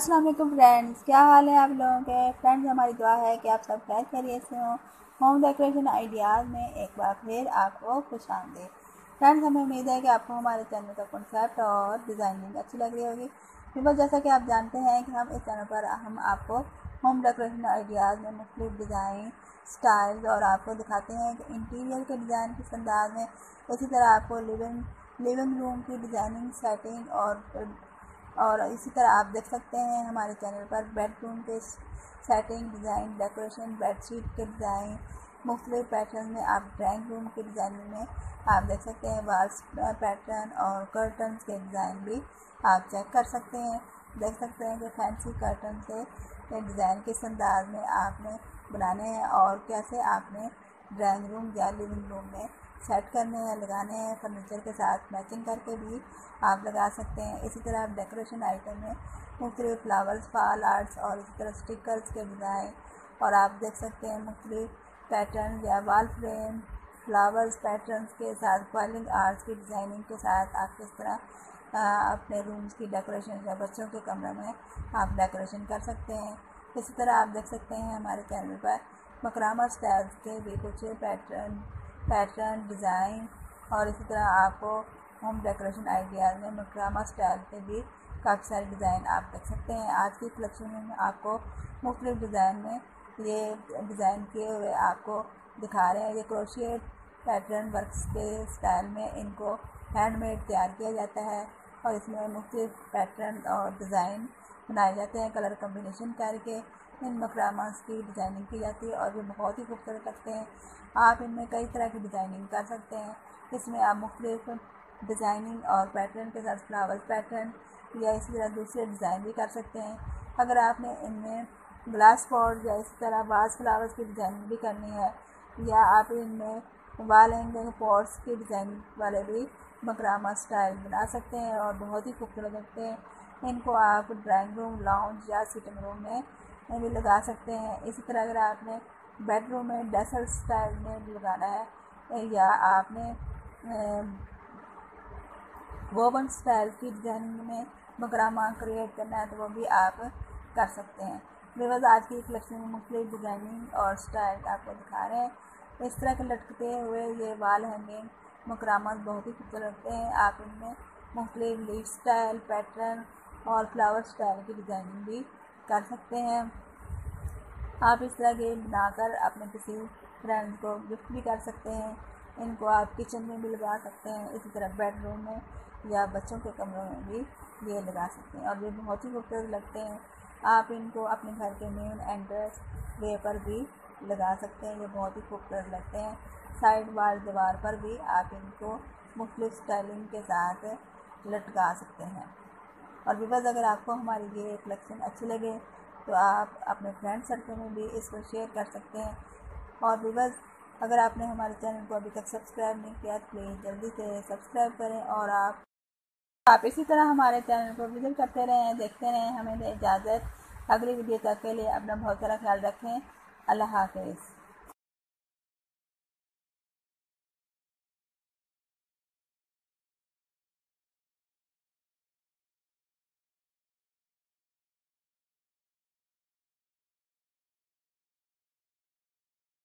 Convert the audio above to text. अस्सलाम वालेकुम फ्रेंड्स, क्या हाल है आप लोगों के। फ्रेंड्स हमारी दुआ है कि आप सब खैर खैरियत से हों। होम डेकोरेशन आइडियाज़ में एक बार फिर आपको खुश आमदीद। फ्रेंड्स हमें उम्मीद है कि आपको हमारे चैनल का कॉन्सेप्ट और डिज़ाइनिंग अच्छी लग रही होगी। बिकॉज जैसा कि आप जानते हैं कि हम इस चैनल पर हम आपको होम डेकोरेशन आइडियाज़ में मुख्तलिफ डिज़ाइन स्टाइल्स और आपको दिखाते हैं कि इंटीरियर के डिज़ाइन किस अंदाज में, इसी तरह आपको लिविंग रूम की डिज़ाइनिंग सेटिंग और इसी तरह आप देख सकते हैं हमारे चैनल पर बेडरूम के सेटिंग डिज़ाइन, डेकोरेशन, बेडशीट के डिज़ाइन, मुख्तलिफ पैटर्न में आप ड्राइंग रूम के डिज़ाइनिंग में आप देख सकते हैं, वॉल्स पैटर्न और कर्टन के डिज़ाइन भी आप चेक कर सकते हैं। देख सकते हैं कि फैंसी कर्टन के डिज़ाइन किस अंदाज में आपने बनाने हैं और कैसे आपने ड्राइंग रूम या लिविंग रूम में सेट करने हैं, लगाने हैं। फर्नीचर के साथ मैचिंग करके भी आप लगा सकते हैं। इसी तरह आप डेकोरेशन आइटम में मुख्तलिफ फ्लावर्स, फॉल आर्ट्स और इसी तरह स्टिकर्स के डिज़ाइन और आप देख सकते हैं मुख्तलिफ पैटर्न या वॉल फ्रेम, फ्लावर्स पैटर्न्स के साथ कॉलिंग आर्ट्स की डिज़ाइनिंग के साथ आप किस तरह अपने रूम्स की डेकोरेशन या बच्चों के कमरे में आप डेकोरेशन कर सकते हैं। इसी तरह आप देख सकते हैं हमारे चैनल पर मकरामा स्टाइल्स के भी कुछ पैटर्न डिज़ाइन और इसी तरह आपको होम डेकोरेशन आइडियाज़ में मकरामा स्टाइल के भी काफ़ी सारे डिज़ाइन आप देख सकते हैं। आज की कलेक्शन में आपको मुख्तलिफ डिज़ाइन में ये डिज़ाइन किए हुए आपको दिखा रहे हैं। ये क्रोशिएट पैटर्न वर्क्स के स्टाइल में इनको हैंडमेड तैयार किया जाता है और इसमें मुख्तलिफ पैटर्न और डिज़ाइन बनाए जाते हैं। कलर कम्बिनेशन करके इन मकरामास की डिज़ाइनिंग की जाती है और ये बहुत ही खूबसूरत लगते हैं। आप इनमें कई तरह की डिज़ाइनिंग कर सकते हैं। इसमें आप मुख्तलिफ डिज़ाइनिंग और पैटर्न के साथ फ्लावर्स पैटर्न या इसी तरह दूसरे डिज़ाइन भी कर सकते हैं। अगर आपने इनमें ग्लास पॉट या इसी तरह वास फ्लावर्स की डिज़ाइनिंग भी करनी है या आप इनमें वाल हैंगिंग पॉट्स की डिज़ाइनिंग वाले भी मकरामा स्टाइल बना सकते हैं और बहुत ही खूबसूरत लगते हैं। इनको आप ड्राइंग रूम, लाउंज या सिटिंग रूम में भी लगा सकते हैं। इसी तरह अगर आपने बेडरूम में डेसर्ट स्टाइल में लगाना है या आपने वोवन स्टाइल की डिज़ाइनिंग में मकरामा क्रिएट करना है तो वो भी आप कर सकते हैं। बिकॉज आज की कलेक्शन में मुख्तलिफ डिज़ाइनिंग और स्टाइल आपको दिखा रहे हैं। इस तरह के लटकते हुए ये वाल हैंगिंग मकरामा बहुत ही खूबसूरत लगते हैं। आप इनमें मुख्तलिफ लीफ स्टाइल, पैटर्न और फ्लावर स्टाइल की डिज़ाइनिंग भी कर सकते हैं। आप इस तरह के बनाकर अपने किसी फ्रेंड को गिफ्ट भी कर सकते हैं। इनको आप किचन में भी लगा सकते हैं। इसी तरह बेडरूम में या बच्चों के कमरों में भी ये लगा सकते हैं और ये बहुत ही खूबसूरत लगते हैं। आप इनको अपने घर के मेन एंट्रेंस वे पर भी लगा सकते हैं। ये बहुत ही खूबसूरत लगते हैं। साइड वाल दीवार पर भी आप इनको मुख्तलिफ स्टाइलिंग के साथ लटका सकते हैं। और विवाज अगर आपको हमारी ये कलेक्शन अच्छी लगे तो आप अपने फ्रेंड सर्कल में भी इसको शेयर कर सकते हैं। और विवाज अगर आपने हमारे चैनल को अभी तक सब्सक्राइब नहीं किया तो प्लीज़ जल्दी से सब्सक्राइब करें और आप इसी तरह हमारे चैनल को विजिट करते रहें, देखते रहें। हमें इजाज़त, अगली वीडियो तक के लिए अपना बहुत सारा ख्याल रखें। अल्लाह हाफिज़।